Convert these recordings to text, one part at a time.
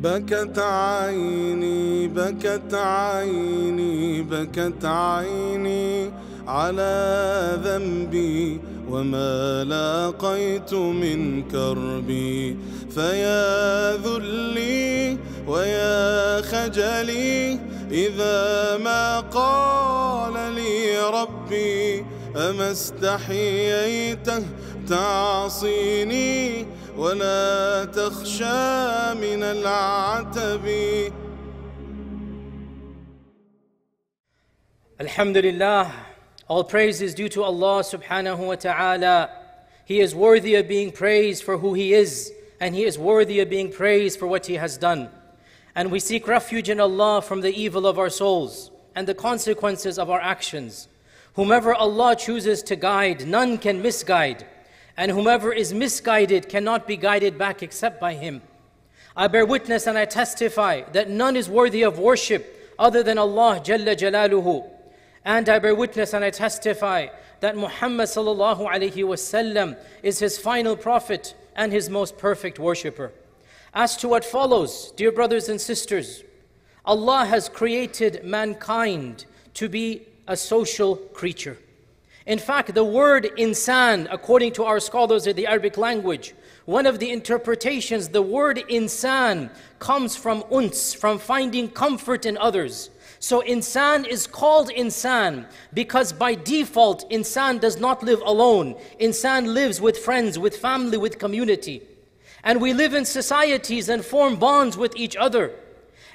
بكت عيني بكت عيني بكت عيني على ذنبي وما لاقيت من كربي فيا ذلي ويا خجلي إذا ما قال لي ربي أما استحييته تعصيني ولا تخشى من العتب. Alhamdulillah, all praise is due to Allah subhanahu wa ta'ala. He is worthy of being praised for who He is, and He is worthy of being praised for what He has done. And we seek refuge in Allah from the evil of our souls and the consequences of our actions. Whomever Allah chooses to guide, none can misguide. And whomever is misguided cannot be guided back except by Him. I bear witness and I testify that none is worthy of worship other than Allah Jalla Jalaluhu. And I bear witness and I testify that Muhammad sallallahu alayhi wasallam is His final prophet and His most perfect worshipper. As to what follows, dear brothers and sisters, Allah has created mankind to be a social creature. In fact, the word insan, according to our scholars of the Arabic language, one of the interpretations, the word insan comes from uns, from finding comfort in others. So insan is called insan because by default, insan does not live alone. Insan lives with friends, with family, with community. And we live in societies and form bonds with each other.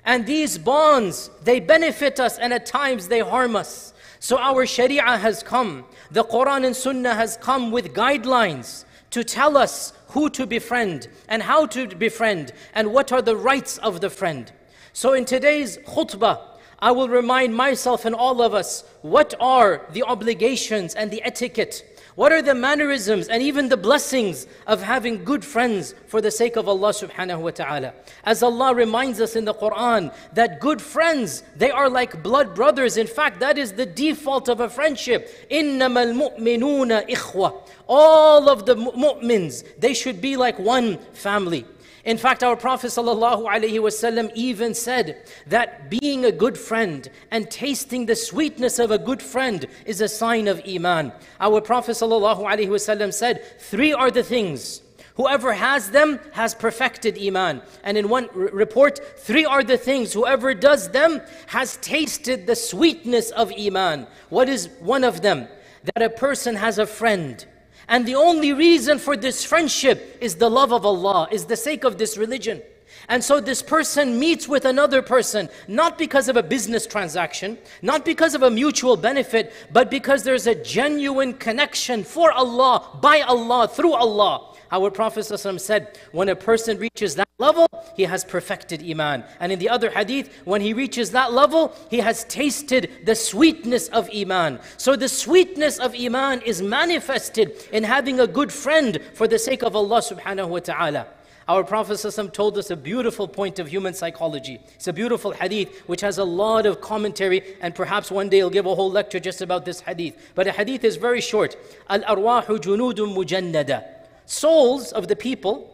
And these bonds, they benefit us and at times they harm us. So our Sharia has come, the Quran and Sunnah has come with guidelines to tell us who to befriend and how to befriend and what are the rights of the friend. So in today's khutbah, I will remind myself and all of us what are the obligations and the etiquette. What are the mannerisms and even the blessings of having good friends for the sake of Allah subhanahu wa ta'ala? As Allah reminds us in the Quran that good friends, they are like blood brothers. In fact, that is the default of a friendship. إِنَّمَا الْمُؤْمِنُونَ إِخْوَةً. All of the mu'mins, they should be like one family. In fact, our Prophet ﷺ even said that being a good friend and tasting the sweetness of a good friend is a sign of Iman. Our Prophet ﷺ said, three are the things. Whoever has them has perfected Iman. And in one report, three are the things. Whoever does them has tasted the sweetness of Iman. What is one of them? That a person has a friend. And the only reason for this friendship is the love of Allah, is the sake of this religion. And so this person meets with another person, not because of a business transaction, not because of a mutual benefit, but because there's a genuine connection for Allah, by Allah, through Allah. Our Prophet ﷺ said, when a person reaches that level, he has perfected Iman. And in the other hadith, when he reaches that level, he has tasted the sweetness of Iman. So the sweetness of Iman is manifested in having a good friend for the sake of Allah subhanahu wa ta'ala. Our Prophet ﷺ told us a beautiful point of human psychology. It's a beautiful hadith which has a lot of commentary, and perhaps one day I'll give a whole lecture just about this hadith. But the hadith is very short. Al-arwahu junudun mujannada. Souls of the people,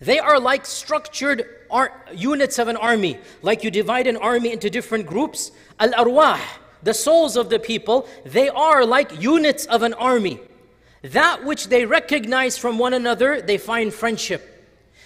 they are like structured units of an army. Like you divide an army into different groups. Al-arwah, the souls of the people, they are like units of an army. That which they recognize from one another, they find friendship.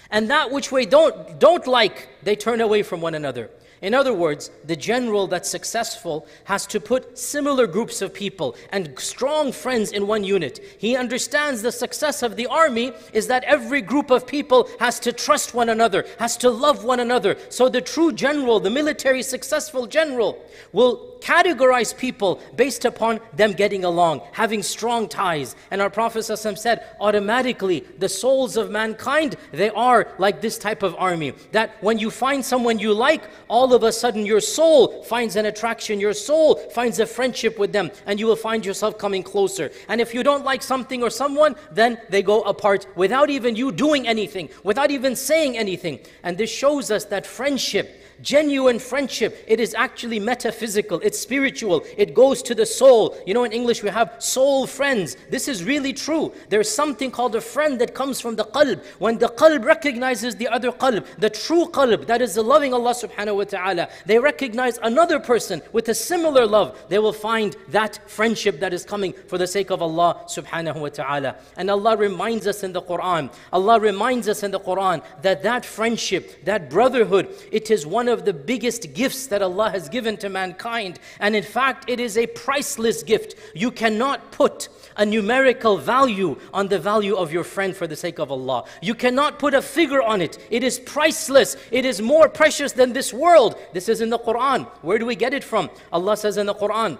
And that which they don't like, they turn away from one another. In other words, the general that's successful has to put similar groups of people and strong friends in one unit. He understands the success of the army is that every group of people has to trust one another, has to love one another. So the true general, the military successful general, will categorize people based upon them getting along, having strong ties. And our Prophet ﷺ said, automatically, the souls of mankind, they are like this type of army. That when you find someone you like, all of a sudden your soul finds an attraction, your soul finds a friendship with them, and you will find yourself coming closer. And if you don't like something or someone, then they go apart without even you doing anything, without even saying anything. And this shows us that friendship, genuine friendship, it is actually metaphysical. It's It's spiritual. It goes to the soul. You know, in English we have soul friends. This is really true. There's something called a friend that comes from the qalb. When the qalb recognizes the other qalb, the true qalb, that is the loving Allah subhanahu wa ta'ala, they recognize another person with a similar love. They will find that friendship that is coming for the sake of Allah subhanahu wa ta'ala. And Allah reminds us in the Quran, that friendship, that brotherhood, it is one of the biggest gifts that Allah has given to mankind. And in fact, it is a priceless gift. You cannot put a numerical value on the value of your friend for the sake of Allah. You cannot put a figure on it. It is priceless. It is more precious than this world. This is in the Quran. Where do we get it from? Allah says in the Quran,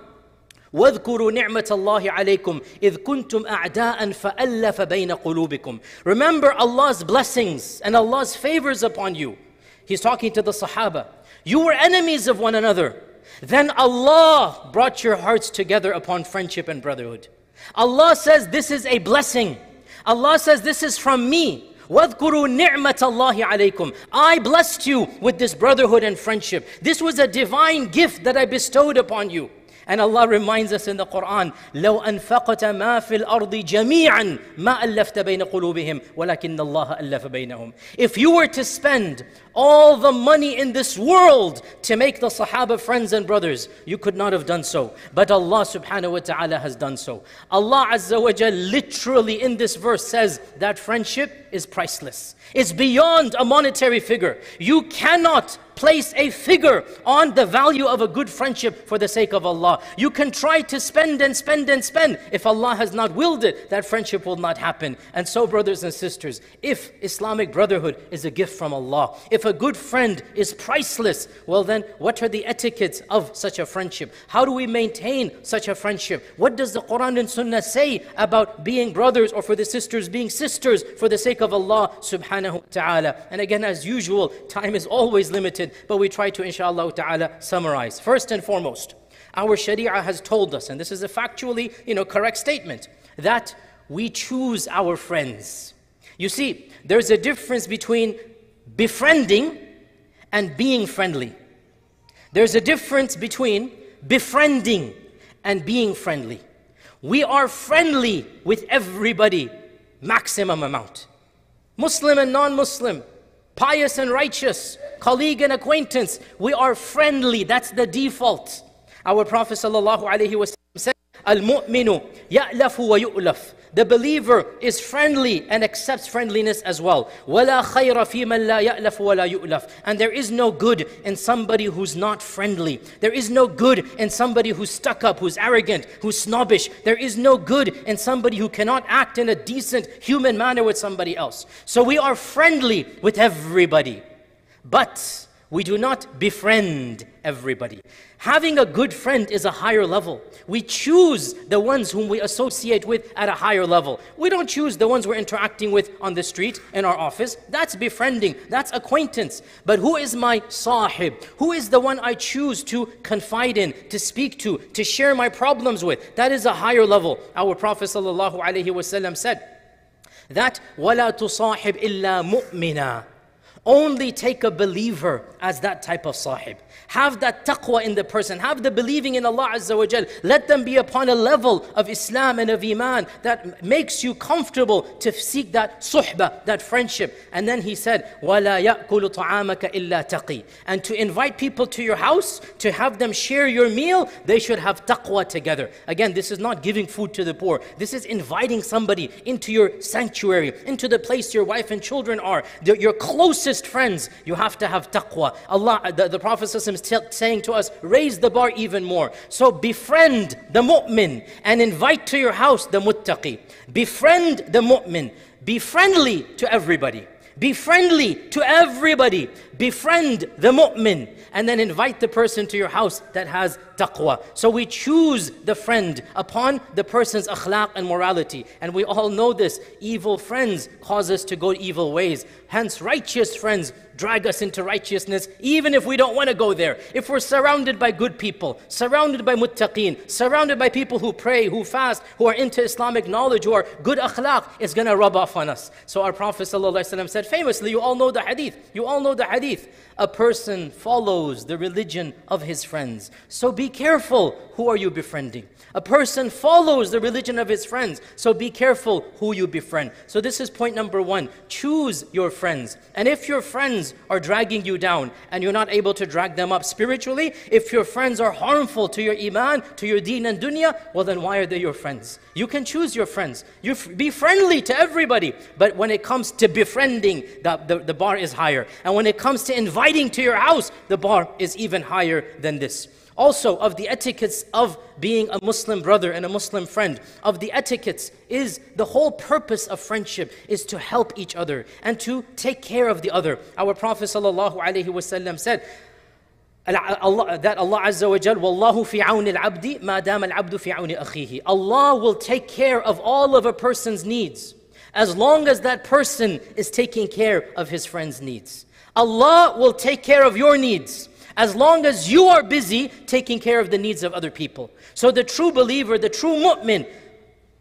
وَاذْكُرُوا نِعْمَةَ اللَّهِ عَلَيْكُمْ إِذْ كُنْتُمْ أَعْدَاءً فَأَلَّفَ بَيْنَ قُلُوبِكُمْ. Remember Allah's blessings and Allah's favors upon you. He's talking to the Sahaba. You were enemies of one another. Then Allah brought your hearts together upon friendship and brotherhood. Allah says this is a blessing. Allah says this is from me. وَاذْكُرُوا نِعْمَةَ اللَّهِ عَلَيْكُمْ. I blessed you with this brotherhood and friendship. This was a divine gift that I bestowed upon you. And Allah reminds us in the Quran, لَوْ أَنْفَقَتَ مَا فِي الْأَرْضِ جَمِيعًا مَا أَلَّفْتَ بَيْنَ قُلُوبِهِمْ وَلَكِنَّ اللَّهَ أَلَّفَ بَيْنَهُمْ. If you were to spend all the money in this world to make the Sahaba friends and brothers, you could not have done so. But Allah subhanahu wa ta'ala has done so. Allah azza wa jal literally in this verse says that friendship is priceless. It's beyond a monetary figure. You cannot place a figure on the value of a good friendship for the sake of Allah. You can try to spend and spend and spend. If Allah has not willed it, that friendship will not happen. And so, brothers and sisters, if Islamic brotherhood is a gift from Allah, if a good friend is priceless, well then, what are the etiquettes of such a friendship? How do we maintain such a friendship? What does the Quran and Sunnah say about being brothers, or for the sisters being sisters for the sake of Allah subhanahu wa ta'ala? And again, as usual, time is always limited, but we try to, inshallah ta'ala, summarize. First and foremost, our sharia has told us, and this is a factually, correct statement, that we choose our friends. You see, there's a difference between befriending and being friendly. There's a difference between befriending and being friendly. We are friendly with everybody, maximum amount. Muslim and non-Muslim, pious and righteous, colleague and acquaintance, we are friendly. That's the default. Our Prophet ﷺ said, Al-mu'minu ya'lafu wa yu'laf. The believer is friendly and accepts friendliness as well. وَلَا خَيْرَ فِي مَنْ لَا يَأْلَفُ وَلَا يُؤْلَفُ. And there is no good in somebody who's not friendly. There is no good in somebody who's stuck up, who's arrogant, who's snobbish. There is no good in somebody who cannot act in a decent human manner with somebody else. So we are friendly with everybody, but we do not befriend everybody. Having a good friend is a higher level. We choose the ones whom we associate with at a higher level. We don't choose the ones we're interacting with on the street, in our office. That's befriending, that's acquaintance. But who is my sahib? Who is the one I choose to confide in, to speak to share my problems with? That is a higher level. Our Prophet ﷺ said that, وَلَا تُصَاحِبْ إِلَّا مُؤْمِنًا. Only take a believer as that type of sahib. Have that taqwa in the person. Have the believing in Allah azza wa jal. Let them be upon a level of Islam and of iman that makes you comfortable to seek that suhbah, that friendship. And then he said, وَلَا يَأْكُلُ طَعَامَكَ إِلَّا تَقِي. And to invite people to your house, to have them share your meal, they should have taqwa together. Again, this is not giving food to the poor. This is inviting somebody into your sanctuary, into the place your wife and children are, your closest friends. You have to have taqwa. Allah, the Prophet is saying to us, raise the bar even more. So befriend the mu'min and invite to your house the muttaqi. Befriend the mu'min. Be friendly to everybody. Be friendly to everybody. Befriend the mu'min and then invite the person to your house that has taqwa. So we choose the friend upon the person's akhlaq and morality. And we all know this, evil friends cause us to go evil ways. Hence righteous friends drag us into righteousness, even if we don't want to go there. If we're surrounded by good people, surrounded by muttaqeen, surrounded by people who pray, who fast, who are into Islamic knowledge, who are good akhlaq, it's going to rub off on us. So our Prophet ﷺ said famously, you all know the hadith, a person follows the religion of his friends. So be careful who are you befriending. A person follows the religion of his friends. So be careful who you befriend. So this is point number one. Choose your friends. And if your friends are dragging you down and you're not able to drag them up spiritually, if your friends are harmful to your iman, to your deen and dunya, well then why are they your friends? You can choose your friends. You be friendly to everybody. But when it comes to befriending, the bar is higher. And when it comes to inviting to your house, the bar is even higher than this. Also, of the etiquettes of being a Muslim brother and a Muslim friend, of the etiquettes is the whole purpose of friendship is to help each other and to take care of the other. Our Prophet ﷺ said that Allah Azza wa Jal, Wallahu fi auni al-abdi ma dama al-abdu fi auni akhihi. Allah will take care of all of a person's needs as long as that person is taking care of his friend's needs. Allah will take care of your needs as long as you are busy taking care of the needs of other people. So the true believer, the true mu'min,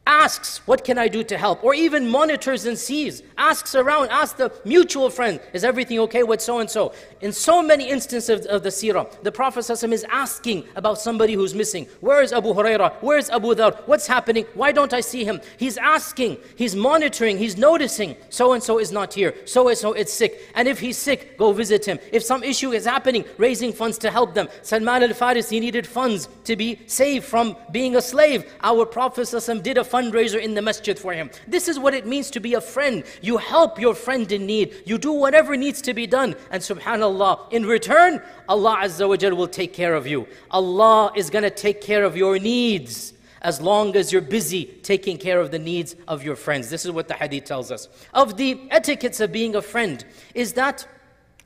asks, what can I do to help? Or even monitors and sees, asks around, asks the mutual friend, is everything okay with so-and-so? In so many instances of the seerah, the Prophet ﷺ is asking about somebody who's missing. Where is Abu Hurairah? Where is Abu Dhar? What's happening? Why don't I see him? He's asking, he's monitoring, he's noticing, so-and-so is not here, so-and-so is sick. And if he's sick, go visit him. If some issue is happening, raising funds to help them. Salman al-Farisi needed funds to be saved from being a slave. Our Prophet ﷺ did a fundraiser in the masjid for him. This is what it means to be a friend. You help your friend in need. You do whatever needs to be done. And subhanAllah, in return, Allah Azza wa Jal will take care of you. Allah is going to take care of your needs as long as you're busy taking care of the needs of your friends. This is what the hadith tells us. Of the etiquettes of being a friend is that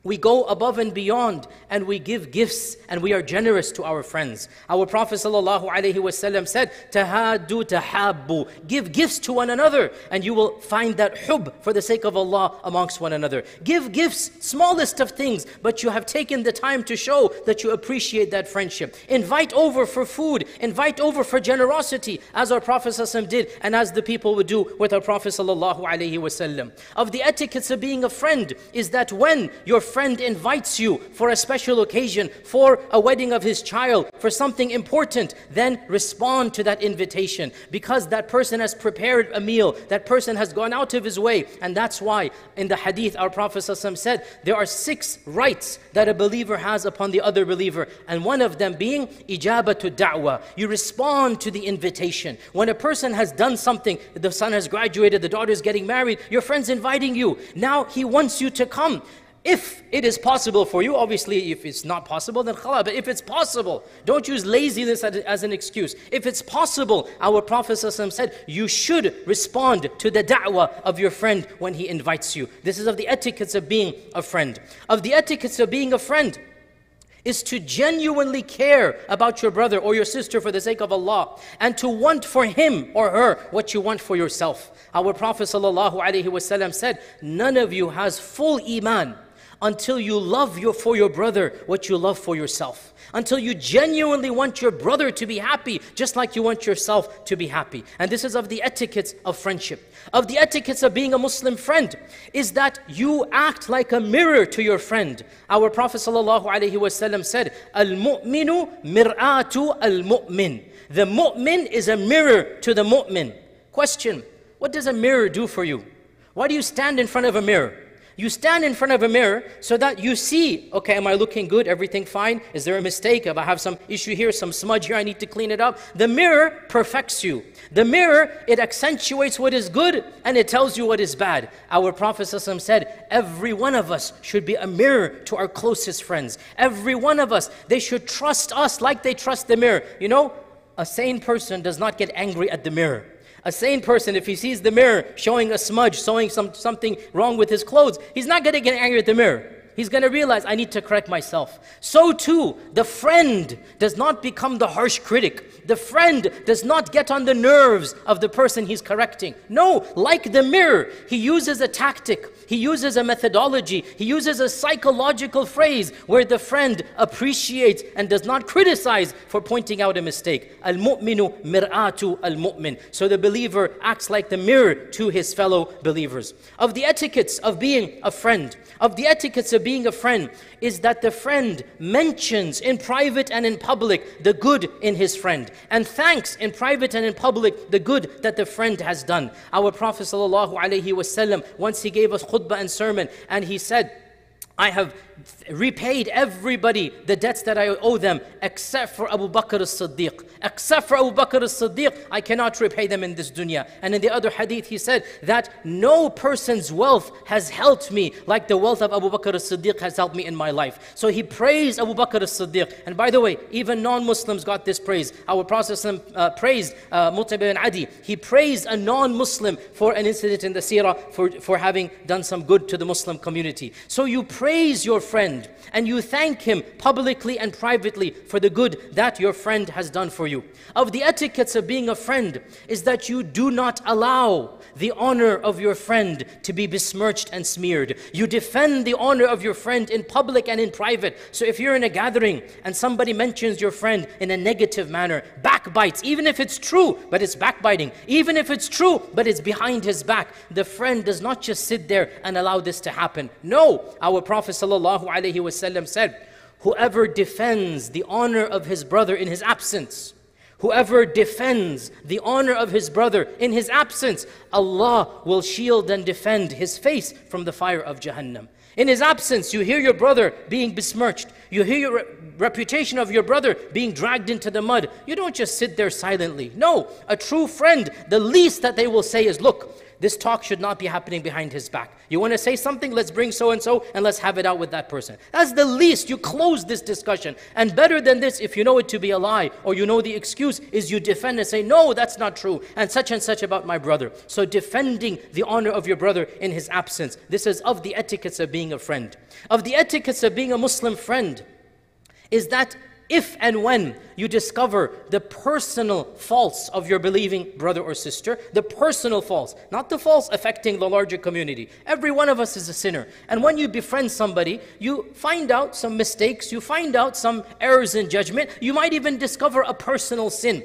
we go above and beyond and we give gifts and we are generous to our friends. Our Prophet ﷺ said, Tahadu tahabbu. Give gifts to one another and you will find that hub, for the sake of Allah, amongst one another. Give gifts, smallest of things, but you have taken the time to show that you appreciate that friendship. Invite over for food, invite over for generosity, as our Prophet ﷺ did and as the people would do with our Prophet ﷺ. Of the etiquettes of being a friend is that when your friend invites you for a special occasion, for a wedding of his child, for something important, then respond to that invitation, because that person has prepared a meal, that person has gone out of his way. And that's why in the hadith our Prophet ﷺ said there are 6 rights that a believer has upon the other believer, and one of them being ijabatu da'wa. You respond to the invitation. When a person has done something, the son has graduated, the daughter is getting married, your friend's inviting you, now he wants you to come. If it is possible for you, obviously, if it's not possible, then khala. But if it's possible, don't use laziness as an excuse. If it's possible, our Prophet ﷺ said, you should respond to the da'wah of your friend when he invites you. This is of the etiquettes of being a friend. Of the etiquettes of being a friend is to genuinely care about your brother or your sister for the sake of Allah, and to want for him or her what you want for yourself. Our Prophet ﷺ said, none of you has full iman until you love for your brother what you love for yourself. Until you genuinely want your brother to be happy, just like you want yourself to be happy. And this is of the etiquettes of friendship. Of the etiquettes of being a Muslim friend is that you act like a mirror to your friend. Our Prophet ﷺ said, Al-mu'minu mir'atu al-mu'min. The mu'min is a mirror to the mu'min. Question, what does a mirror do for you? Why do you stand in front of a mirror? You stand in front of a mirror so that you see, okay, am I looking good? Everything fine? Is there a mistake? If I have some issue here, some smudge here, I need to clean it up. The mirror perfects you. The mirror, it accentuates what is good and it tells you what is bad. Our Prophet ﷺ said, every one of us should be a mirror to our closest friends. Every one of us, they should trust us like they trust the mirror. You know, a sane person does not get angry at the mirror. A sane person, if he sees the mirror showing a smudge, showing something wrong with his clothes, he's not going to get angry at the mirror. he's going to realize, I need to correct myself. So too, the friend does not become the harsh critic. The friend does not get on the nerves of the person he's correcting. No, like the mirror, he uses a tactic, he uses a methodology, he uses a psychological phrase where the friend appreciates and does not criticize for pointing out a mistake. Al-mu'minu mir'atu al-mu'min. So the believer acts like the mirror to his fellow believers. Of the etiquettes of being a friend, is that the friend mentions in private and in public the good in his friend, and thanks in private and in public the good that the friend has done. Our Prophet ﷺ, once he gave us khutbah and sermon, and he said, I have repaid everybody the debts that I owe them except for Abu Bakr as-Siddiq. Except for Abu Bakr as-Siddiq, I cannot repay them in this dunya. And in the other hadith he said that no person's wealth has helped me like the wealth of Abu Bakr as-Siddiq has helped me in my life. So he praised Abu Bakr as-Siddiq. And by the way, even non-Muslims got this praise. Our Prophet praised Mut'ab ibn Adi. He praised a non-Muslim for an incident in the seerah for having done some good to the Muslim community. So you praise your friend and you thank him publicly and privately for the good that your friend has done for you. Of the etiquettes of being a friend is that you do not allow the honor of your friend to be besmirched and smeared. You defend the honor of your friend in public and in private. So if you're in a gathering and somebody mentions your friend in a negative manner, backbites, even if it's true, but it's backbiting. Even if it's true, but it's behind his back. The friend does not just sit there and allow this to happen. No, our Prophet ﷺ said, whoever defends the honor of his brother in his absence, Allah will shield and defend his face from the fire of Jahannam. In his absence, you hear your brother being besmirched. You hear your reputation of your brother being dragged into the mud. You don't just sit there silently. No, a true friend, the least that they will say is, look, this talk should not be happening behind his back. You want to say something? Let's bring so-and-so and let's have it out with that person. That's the least. You close this discussion. And better than this, if you know it to be a lie or you know the excuse, is you defend and say, no, that's not true, and such about my brother. So defending the honor of your brother in his absence. This is of the etiquettes of being a friend. Of the etiquettes of being a Muslim friend is that if and when you discover the personal faults of your believing brother or sister, the personal faults, not the faults affecting the larger community. Every one of us is a sinner. And when you befriend somebody, you find out some mistakes, you find out some errors in judgment, you might even discover a personal sin.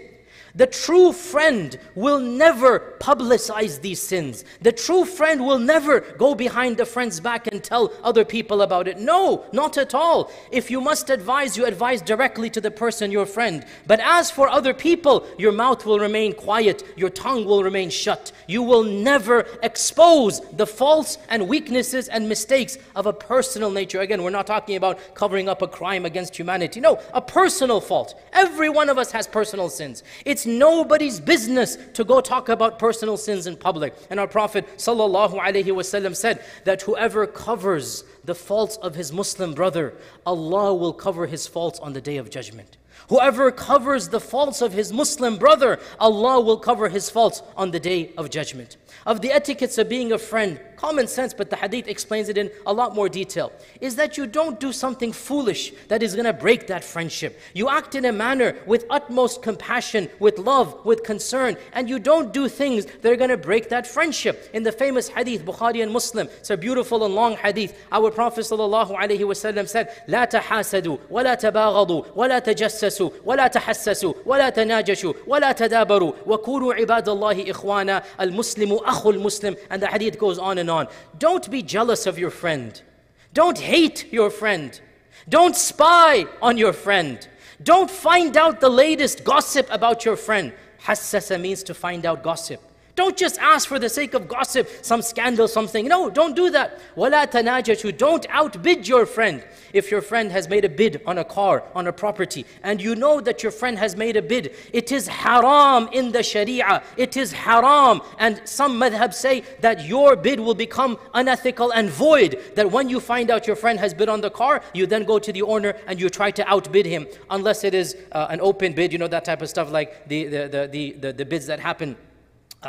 The true friend will never publicize these sins. The true friend will never go behind the friend's back and tell other people about it. No, not at all. If you must advise, you advise directly to the person, your friend. But as for other people, your mouth will remain quiet, your tongue will remain shut. You will never expose the faults and weaknesses and mistakes of a personal nature. Again, we're not talking about covering up a crime against humanity. No, a personal fault. Every one of us has personal sins. It's nobody's business to go talk about personal sins in public. And our Prophet ﷺ said that whoever covers the faults of his Muslim brother, Allah will cover his faults on the Day of Judgment. Whoever covers the faults of his Muslim brother, Allah will cover his faults on the Day of Judgment. Of the etiquettes of being a friend, common sense, but the hadith explains it in a lot more detail, is that you don't do something foolish that is going to break that friendship. You act in a manner with utmost compassion, with love, with concern, and you don't do things that are going to break that friendship. In the famous hadith, Bukhari and Muslim, it's a beautiful and long hadith, our Prophet ﷺ said, لَا تَحَاسَدُوا وَلَا تَبَاغَضُوا وَلَا تَجَسَّسُوا وَلَا تَحَسَّسُوا وَلَا تَنَاجَشُوا وَلَا تَدَابَرُوا وَكُونُوا عِبَادَ اللَّهِ إِخْوَانًا الْمُسْلِمُ أَخُو الْمُسْلِمِ. And the hadith goes on and on. Don't be jealous of your friend. Don't hate your friend. Don't spy on your friend. Don't find out the latest gossip about your friend. Hassasa means to find out gossip. Don't just ask for the sake of gossip, some scandal, something. No, don't do that. وَلَا تَنَاجَشُوا. Don't outbid your friend. If your friend has made a bid on a car, on a property, and you know that your friend has made a bid, it is haram in the sharia. It is haram. And some madhab say that your bid will become unethical and void. That when you find out your friend has bid on the car, you then go to the owner and you try to outbid him. Unless it is an open bid, you know, that type of stuff, like the bids that happen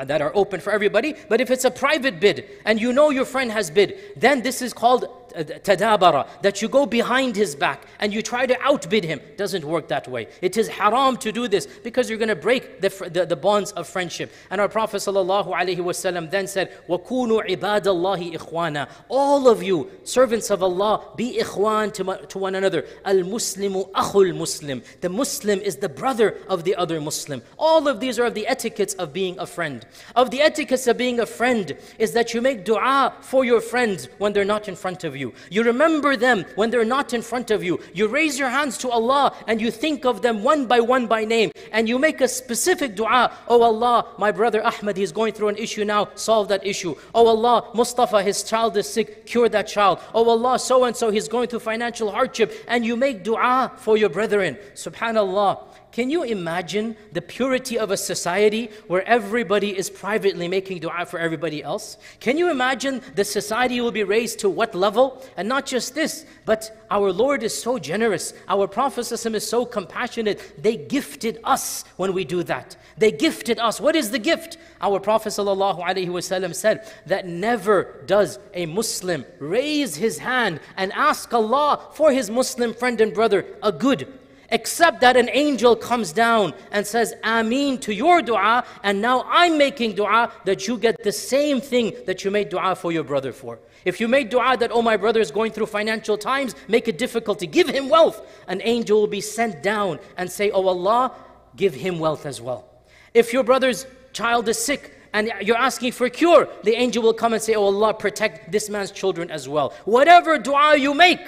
that are open for everybody. But if it's a private bid, and you know your friend has bid, then this is called tadabara, that you go behind his back and you try to outbid him. Doesn't work that way. It is haram to do this, because you're going to break the bonds of friendship. And our Prophet ﷺ then said, وَكُونُوا عِبَادَ اللَّهِ إِخْوَانًا, all of you, servants of Allah, be ikhwan to one another. الْمُسْلِمُ أَخُ الْمُسْلِمِ, the Muslim is the brother of the other Muslim. All of these are of the etiquettes of being a friend. Of the etiquettes of being a friend is that you make dua for your friends when they're not in front of you. You remember them when they're not in front of you. You raise your hands to Allah and you think of them one by name. And you make a specific dua. Oh Allah, my brother Ahmed, he's going through an issue now. Solve that issue. Oh Allah, Mustafa, his child is sick. Cure that child. Oh Allah, so-and-so, he's going through financial hardship. And you make dua for your brethren. SubhanAllah. Can you imagine the purity of a society where everybody is privately making dua for everybody else? Can you imagine the society will be raised to what level? And not just this, but our Lord is so generous. Our Prophet is so compassionate. They gifted us when we do that. They gifted us. What is the gift? Our Prophet ﷺ said that never does a Muslim raise his hand and ask Allah for his Muslim friend and brother a good, except that an angel comes down and says, Ameen to your dua, and now I'm making dua that you get the same thing that you made dua for your brother for. If you made dua that, oh, my brother is going through financial times, make it difficult to give him wealth, an angel will be sent down and say, oh Allah, give him wealth as well. If your brother's child is sick, and you're asking for a cure, the angel will come and say, oh Allah, protect this man's children as well. Whatever dua you make,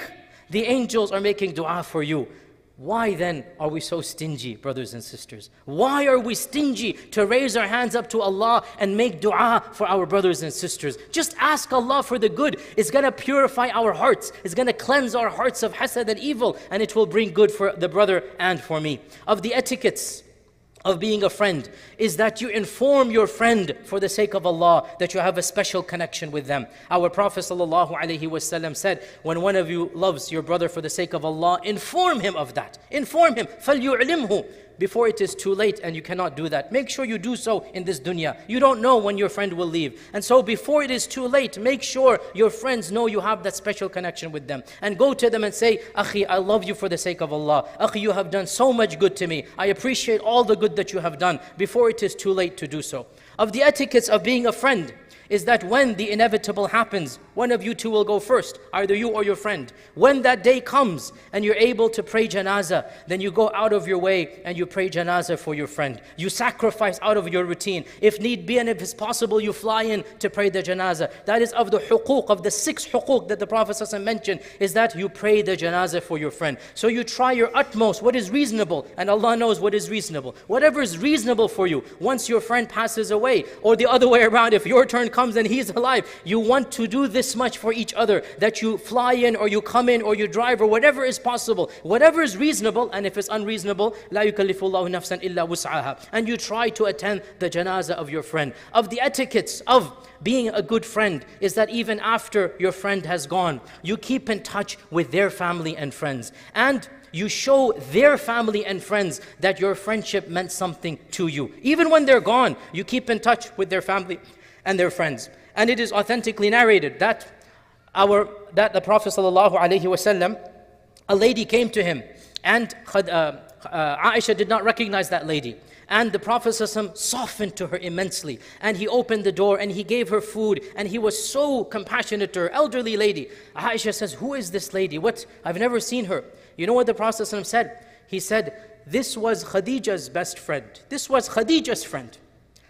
the angels are making dua for you. Why then are we so stingy, brothers and sisters? Why are we stingy to raise our hands up to Allah and make dua for our brothers and sisters? Just ask Allah for the good. It's going to purify our hearts. It's going to cleanse our hearts of hasad and evil, and it will bring good for the brother and for me. Of the etiquettes of being a friend is that you inform your friend for the sake of Allah that you have a special connection with them. Our Prophet ﷺ said, when one of you loves your brother for the sake of Allah, inform him of that. Inform him, فَلْيُعْلِمْهُ, before it is too late and you cannot do that. Make sure you do so in this dunya. You don't know when your friend will leave. And so before it is too late, make sure your friends know you have that special connection with them. And go to them and say, Akhi, I love you for the sake of Allah. Akhi, you have done so much good to me. I appreciate all the good that you have done, before it is too late to do so. Of the etiquettes of being a friend is that when the inevitable happens, one of you two will go first, either you or your friend. When that day comes and you're able to pray janazah, then you go out of your way and you pray janazah for your friend. You sacrifice out of your routine. If need be and if it's possible, you fly in to pray the janazah. That is of the huquq, of the 6 huquq that the Prophet mentioned, is that you pray the janazah for your friend. So you try your utmost, what is reasonable, and Allah knows what is reasonable. Whatever is reasonable for you, once your friend passes away, or the other way around, if your turn comes and he's alive, you want to do this much for each other, that you fly in or you come in or you drive or whatever is possible, whatever is reasonable. And if it's unreasonable, la yukallifullahu nafsan illa wus'aha, and you try to attend the janazah of your friend. Of the etiquettes of being a good friend is that even after your friend has gone, you keep in touch with their family and friends, and you show their family and friends that your friendship meant something to you. Even when they're gone, you keep in touch with their family and their friends. And it is authentically narrated that the Prophet ﷺ, a lady came to him, and Aisha did not recognize that lady. And the Prophet ﷺ softened to her immensely, and he opened the door and he gave her food, and he was so compassionate to her, elderly lady. Aisha says, who is this lady? What? I've never seen her. You know what the Prophet ﷺ said? He said, this was Khadija's best friend. This was Khadija's friend.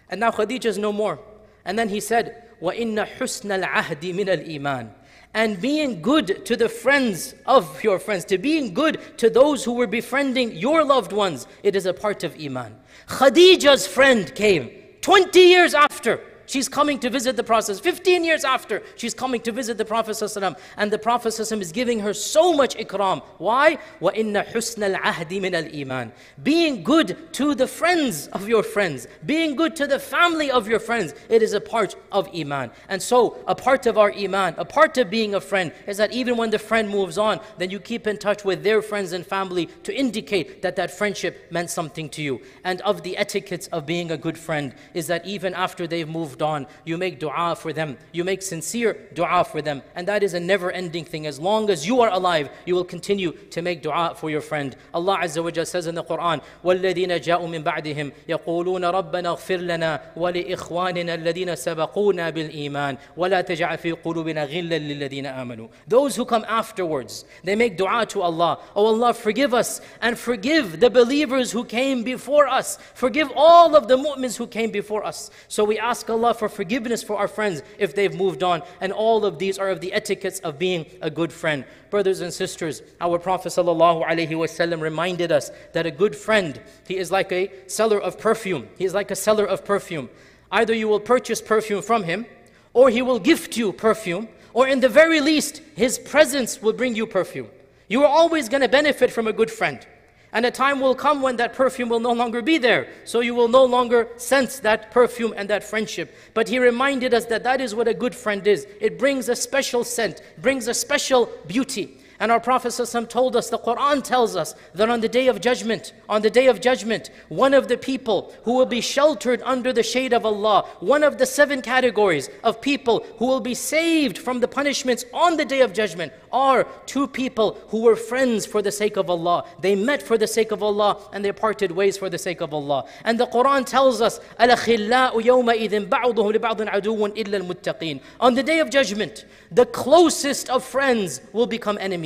And now Khadija is no more. And then he said, وَإِنَّ حُسْنَ الْعَهْدِ مِنَ الْإِيمَانِ, and being good to the friends of your friends, to being good to those who were befriending your loved ones, it is a part of Iman. Khadija's friend came 20 years after. she's coming to visit the Prophet. 15 years after, she's coming to visit the Prophet ﷺ, and the Prophet ﷺ is giving her so much ikram. Why? وَإِنَّ حُسْنَ الْعَهْدِ مِنَ الْإِيمَانِ. Being good to the friends of your friends, being good to the family of your friends, it is a part of Iman. And so, a part of our Iman, a part of being a friend, is that even when the friend moves on, then you keep in touch with their friends and family to indicate that that friendship meant something to you. And of the etiquettes of being a good friend is that even after they've moved on, you make dua for them, you make sincere dua for them, and that is a never-ending thing. As long as you are alive, you will continue to make dua for your friend. Allah Azza wa Jalla says in the Quran, وَالَّذِينَ جَاءُوا مِن بَعْدِهِمْ يَقُولُونَ رَبَّنَا اغْفِرْ لَنَا وَلِإِخْوَانِنَا الَّذِينَ سَبَقُونَا بِالْإِيمَانِ وَلَا تَجْعَلْ فِي قُلُوبِنَا غِلًّا لِلَّذِينَ آمَنُوا. Those who come afterwards, they make dua to Allah. Oh Allah, forgive us and forgive the believers who came before us. Forgive all of the mu'mins who came before us. So we ask Allah for forgiveness for our friends if they've moved on. And all of these are of the etiquettes of being a good friend. Brothers and sisters, our Prophet ﷺ reminded us that a good friend, he is like a seller of perfume. He is like a seller of perfume. Either you will purchase perfume from him, or he will gift you perfume, or in the very least, his presence will bring you perfume. You are always going to benefit from a good friend. And a time will come when that perfume will no longer be there. So you will no longer sense that perfume and that friendship. But he reminded us that that is what a good friend is. It brings a special scent, brings a special beauty. And our Prophet ﷺ told us, the Quran tells us that on the day of judgment, one of the people who will be sheltered under the shade of Allah, one of the 7 categories of people who will be saved from the punishments on the day of judgment, are 2 people who were friends for the sake of Allah. They met for the sake of Allah and they parted ways for the sake of Allah. And the Quran tells us, أَلَخِلَّاءُ يَوْمَئِذٍ بَعْضُهُ لِبَعْضٍ عَدُوٌ إِلَّا الْمُتَّقِينَ. On the day of judgment, the closest of friends will become enemies.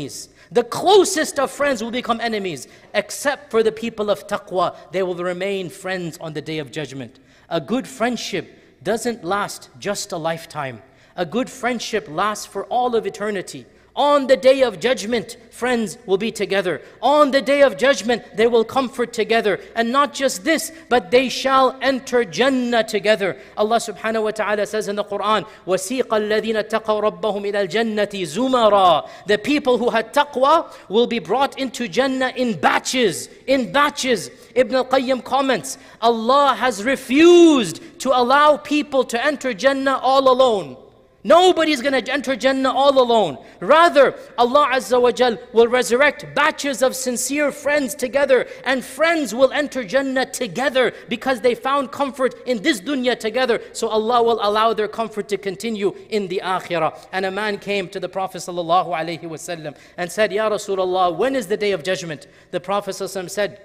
The closest of friends will become enemies, except for the people of taqwa. They will remain friends on the day of judgment. A good friendship doesn't last just a lifetime. A good friendship lasts for all of eternity. On the day of judgment, friends will be together. On the day of judgment, they will comfort together. And not just this, but they shall enter Jannah together. Allah subhanahu wa ta'ala says in the Quran, وَسِيقَ الَّذِينَ اتَّقَوْا رَبَّهُمْ إِلَى الْجَنَّةِ زُمَرًا. The people who had taqwa will be brought into Jannah in batches, in batches. Ibn al-Qayyim comments, Allah has refused to allow people to enter Jannah all alone. Nobody's going to enter Jannah all alone. Rather, Allah Azza wa Jal will resurrect batches of sincere friends together, and friends will enter Jannah together because they found comfort in this dunya together. So Allah will allow their comfort to continue in the akhirah. And a man came to the Prophet ﷺ and said, Ya Rasulullah, when is the day of judgment? The Prophet ﷺ said,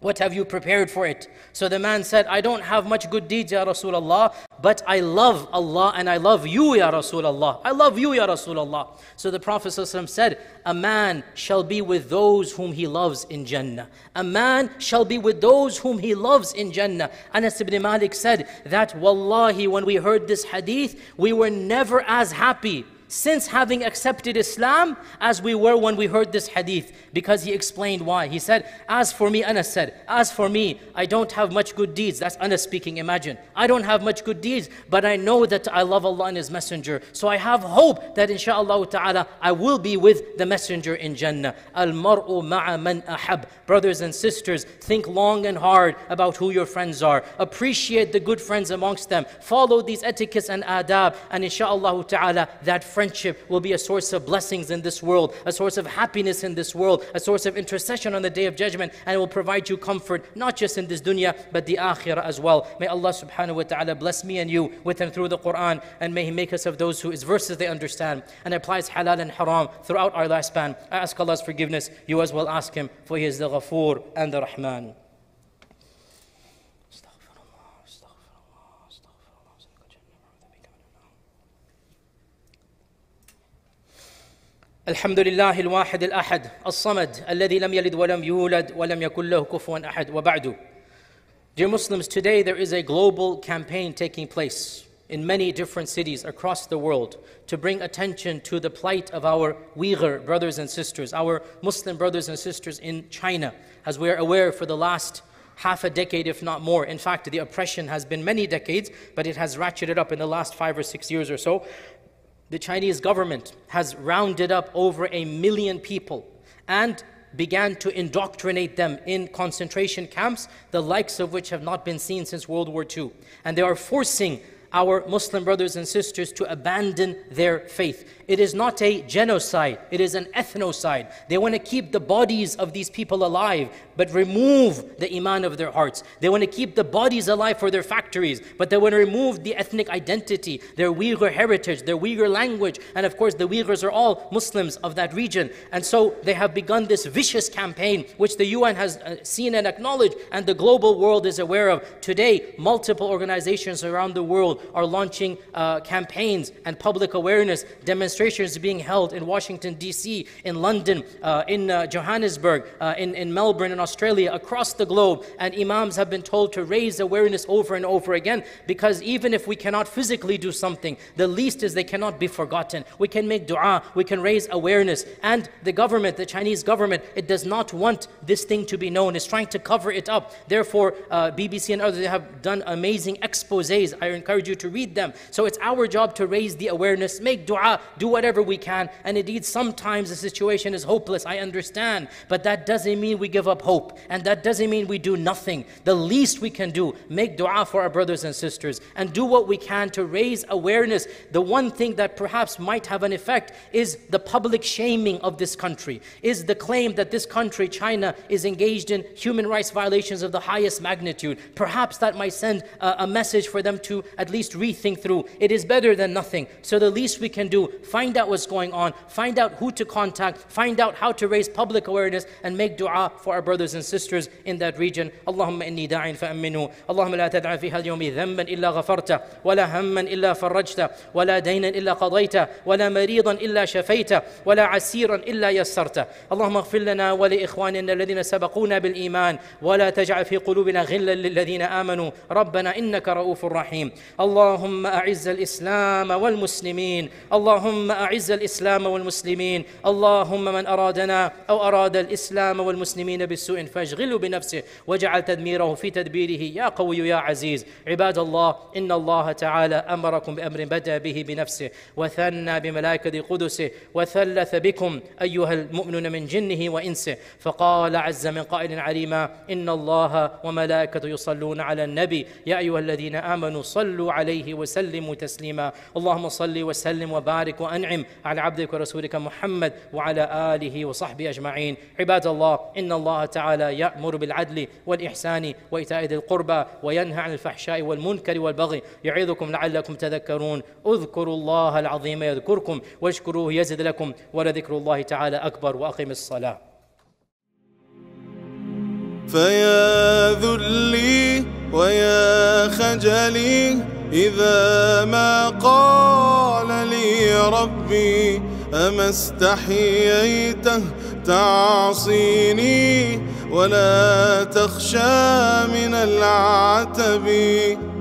what have you prepared for it? So the man said, I don't have much good deeds, Ya Rasulullah, but I love Allah and I love you, Ya Rasulullah. I love you, Ya Rasulullah. So the Prophet ﷺ said, a man shall be with those whom he loves in Jannah. A man shall be with those whom he loves in Jannah. Anas ibn Malik said that, wallahi, when we heard this hadith, we were never as happy since having accepted Islam as we were when we heard this hadith, because he explained why. He said, as for me, Anas said, as for me, I don't have much good deeds. That's Anas speaking, imagine. I don't have much good deeds, but I know that I love Allah and His Messenger. So I have hope that inshaAllah ta'ala, I will be with the Messenger in Jannah. Al-mar'u ma'a man ahab. Brothers and sisters, think long and hard about who your friends are. Appreciate the good friends amongst them. Follow these etiquettes and adab, and inshaAllah ta'ala, that friendship will be a source of blessings in this world, a source of happiness in this world, a source of intercession on the day of judgment, and it will provide you comfort, not just in this dunya, but the akhirah as well. May Allah subhanahu wa ta'ala bless me and you with and through the Quran, and may He make us of those whose verses they understand, and applies halal and haram throughout our lifespan. I ask Allah's forgiveness, you as well ask Him, for He is the Ghafoor and the Rahman. الحمد لله الواحد الأحد الصمد الذي لم يلد ولم يولد ولم يكن له كفوا أحد وبعد. Dear Muslims, today there is a global campaign taking place in many different cities across the world to bring attention to the plight of our Uyghur brothers and sisters, our Muslim brothers and sisters in China. As we are aware, for the last half a decade, if not more. In fact, the oppression has been many decades, but it has ratcheted up in the last 5 or 6 years or so. The Chinese government has rounded up over 1 million people and began to indoctrinate them in concentration camps, the likes of which have not been seen since World War II. And they are forcing our Muslim brothers and sisters to abandon their faith. It is not a genocide, it is an ethnocide. They want to keep the bodies of these people alive, but remove the iman of their hearts. They want to keep the bodies alive for their factories, but they want to remove the ethnic identity, their Uyghur heritage, their Uyghur language, and of course the Uyghurs are all Muslims of that region. And so they have begun this vicious campaign, which the UN has seen and acknowledged, and the global world is aware of. Today, multiple organizations around the world are launching campaigns and public awareness. Demonstrations being held in Washington DC, in London, in Johannesburg, in Melbourne, in Australia, across the globe. And imams have been told to raise awareness over and over again, because even if we cannot physically do something, the least is they cannot be forgotten. We can make dua, we can raise awareness. And the government, the Chinese government, it does not want this thing to be known. It's trying to cover it up. Therefore, BBC and others, they have done amazing exposés. I encourage you to read them. So it's our job to raise the awareness, make dua, do whatever we can. And indeed, sometimes the situation is hopeless, I understand, but that doesn't mean we give up hope, and that doesn't mean we do nothing. The least we can do, make dua for our brothers and sisters, and do what we can to raise awareness. The one thing that perhaps might have an effect is the public shaming of this country, is the claim that this country, China, is engaged in human rights violations of the highest magnitude. Perhaps that might send a message for them to at least rethink through. It is better than nothing. So the least we can do, find out what's going on, find out who to contact, find out how to raise public awareness, and make dua for our brothers and sisters in that region. Allahumma inni da'in fa'aminu. Allahumma la tad'a fi hal-yawmi dhanban illa ghafarta, wa la hamman illa farajta, wa la daynan illa qadayta, wa la maridan illa shafayta, wa la asiran illa yassarta. Allahumma ighfir lana wa li ikhwanina alladhina sabaquna bil iman, wa la taj'al fi qulubina ghillan lil ladhina amanu. Rabbana innaka ra'ufur rahim. اللهم أعز الإسلام والمسلمين، اللهم أعز الإسلام والمسلمين، اللهم من أرادنا أو أراد الإسلام والمسلمين بالسوء فاشغله بنفسه واجعل تدميره في تدبيره يا قوي يا عزيز. عباد الله، إن الله تعالى أمركم بأمر بدأ به بنفسه وثنى بملائكة قدسه وثلث بكم أيها المؤمنون من جنه وإنسه، فقال عز من قائل عليما: إن الله وملائكته يصلون على النبي يا أيها الذين آمنوا صلوا عليه وسلم تسليما. اللهم صل وسلم وبارك وأنعم على عبدك ورسولك محمد وعلى آله وصحبه أجمعين. عباد الله، إن الله تعالى يأمر بالعدل والإحسان وإيتاء ذي القربى وينهى عن الفحشاء والمنكر والبغي يعظكم لعلكم تذكرون. اذكروا الله العظيم يذكركم واشكروه يزد لكم ولذكر الله تعالى أكبر وأقم الصلاة. فيا ذلي ويا خجلي إذا ما قال لي ربي أما استحييته تعصيني ولا تخشى من العتب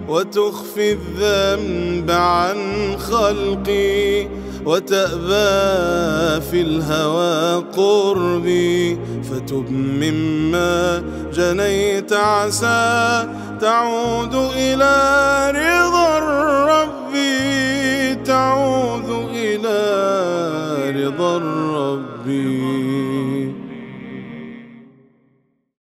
وتخفي الذنب عن خلقي وتأبى في الهوى قربي فتب مما جنيت عسى تعود إلى رضا الرب